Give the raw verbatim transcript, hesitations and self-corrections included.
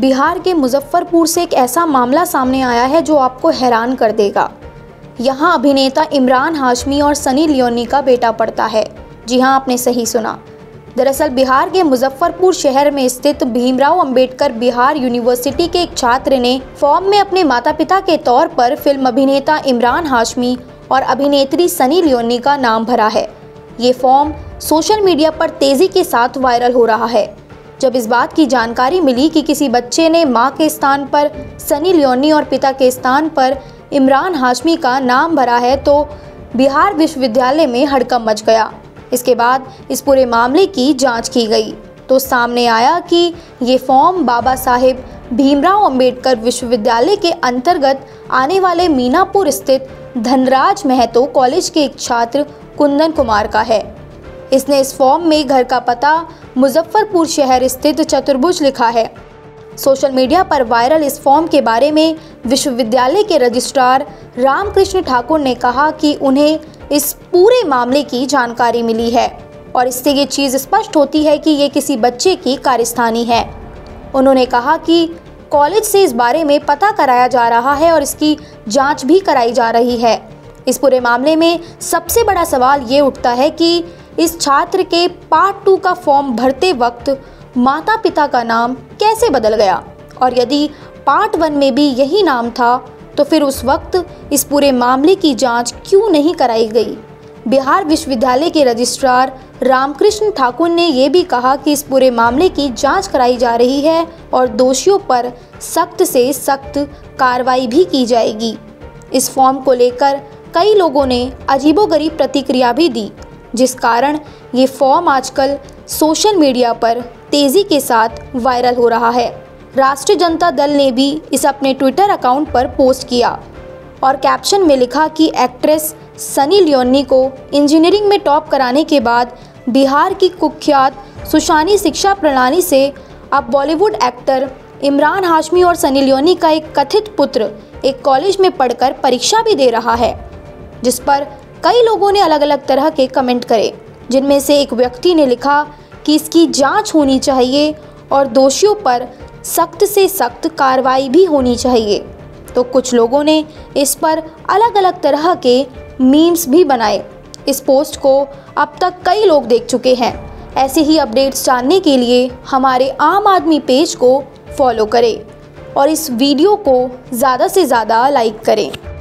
बिहार के मुजफ्फरपुर से एक ऐसा मामला सामने आया है जो आपको हैरान कर देगा। यहाँ अभिनेता इमरान हाशमी और सनी लियोनी का बेटा पड़ता है। जी हाँ, आपने सही सुना। दरअसल बिहार के मुजफ्फरपुर शहर में स्थित भीमराव अंबेडकर बिहार यूनिवर्सिटी के एक छात्र ने फॉर्म में अपने माता पिता के तौर पर फिल्म अभिनेता इमरान हाशमी और अभिनेत्री सनी लियोनी का नाम भरा है। ये फॉर्म सोशल मीडिया पर तेज़ी के साथ वायरल हो रहा है। जब इस बात की जानकारी मिली कि किसी बच्चे ने मां के स्थान पर सनी लियोनी और पिता के स्थान पर इमरान हाशमी का नाम भरा है तो बिहार विश्वविद्यालय में हड़कंप मच गया। इसके बाद इस पूरे मामले की जांच की गई तो सामने आया कि ये फॉर्म बाबा साहेब भीमराव अंबेडकर विश्वविद्यालय के अंतर्गत आने वाले मीनापुर स्थित धनराज महतो कॉलेज के एक छात्र कुंदन कुमार का है। इसने इस फॉर्म में घर का पता मुजफ्फरपुर शहर स्थित चतुर्भुज लिखा है। सोशल मीडिया पर वायरल इस फॉर्म के बारे में विश्वविद्यालय के रजिस्ट्रार रामकृष्ण ठाकुर ने कहा कि उन्हें इस पूरे मामले की जानकारी मिली है और इससे ये चीज़ स्पष्ट होती है कि ये किसी बच्चे की कार्यस्थानी है। उन्होंने कहा कि कॉलेज से इस बारे में पता कराया जा रहा है और इसकी जाँच भी कराई जा रही है। इस पूरे मामले में सबसे बड़ा सवाल ये उठता है कि इस छात्र के पार्ट टू का फॉर्म भरते वक्त माता पिता का नाम कैसे बदल गया, और यदि पार्ट वन में भी यही नाम था तो फिर उस वक्त इस पूरे मामले की जांच क्यों नहीं कराई गई। बिहार विश्वविद्यालय के रजिस्ट्रार रामकृष्ण ठाकुर ने यह भी कहा कि इस पूरे मामले की जांच कराई जा रही है और दोषियों पर सख्त से सख्त कार्रवाई भी की जाएगी। इस फॉर्म को लेकर कई लोगों ने अजीबोगरीब प्रतिक्रिया भी दी, जिस कारण ये फॉर्म आजकल सोशल मीडिया पर तेज़ी के साथ वायरल हो रहा है। राष्ट्रीय जनता दल ने भी इस अपने ट्विटर अकाउंट पर पोस्ट किया और कैप्शन में लिखा कि एक्ट्रेस सनी लियोनी को इंजीनियरिंग में टॉप कराने के बाद बिहार की कुख्यात सुशानी शिक्षा प्रणाली से अब बॉलीवुड एक्टर इमरान हाशमी और सनी लियोनी का एक कथित पुत्र एक कॉलेज में पढ़कर परीक्षा भी दे रहा है, जिस पर कई लोगों ने अलग अलग तरह के कमेंट करे, जिनमें से एक व्यक्ति ने लिखा कि इसकी जांच होनी चाहिए और दोषियों पर सख्त से सख्त कार्रवाई भी होनी चाहिए। तो कुछ लोगों ने इस पर अलग अलग तरह के मीम्स भी बनाए। इस पोस्ट को अब तक कई लोग देख चुके हैं। ऐसे ही अपडेट्स जानने के लिए हमारे आम आदमी पेज को फॉलो करें और इस वीडियो को ज़्यादा से ज़्यादा लाइक करें।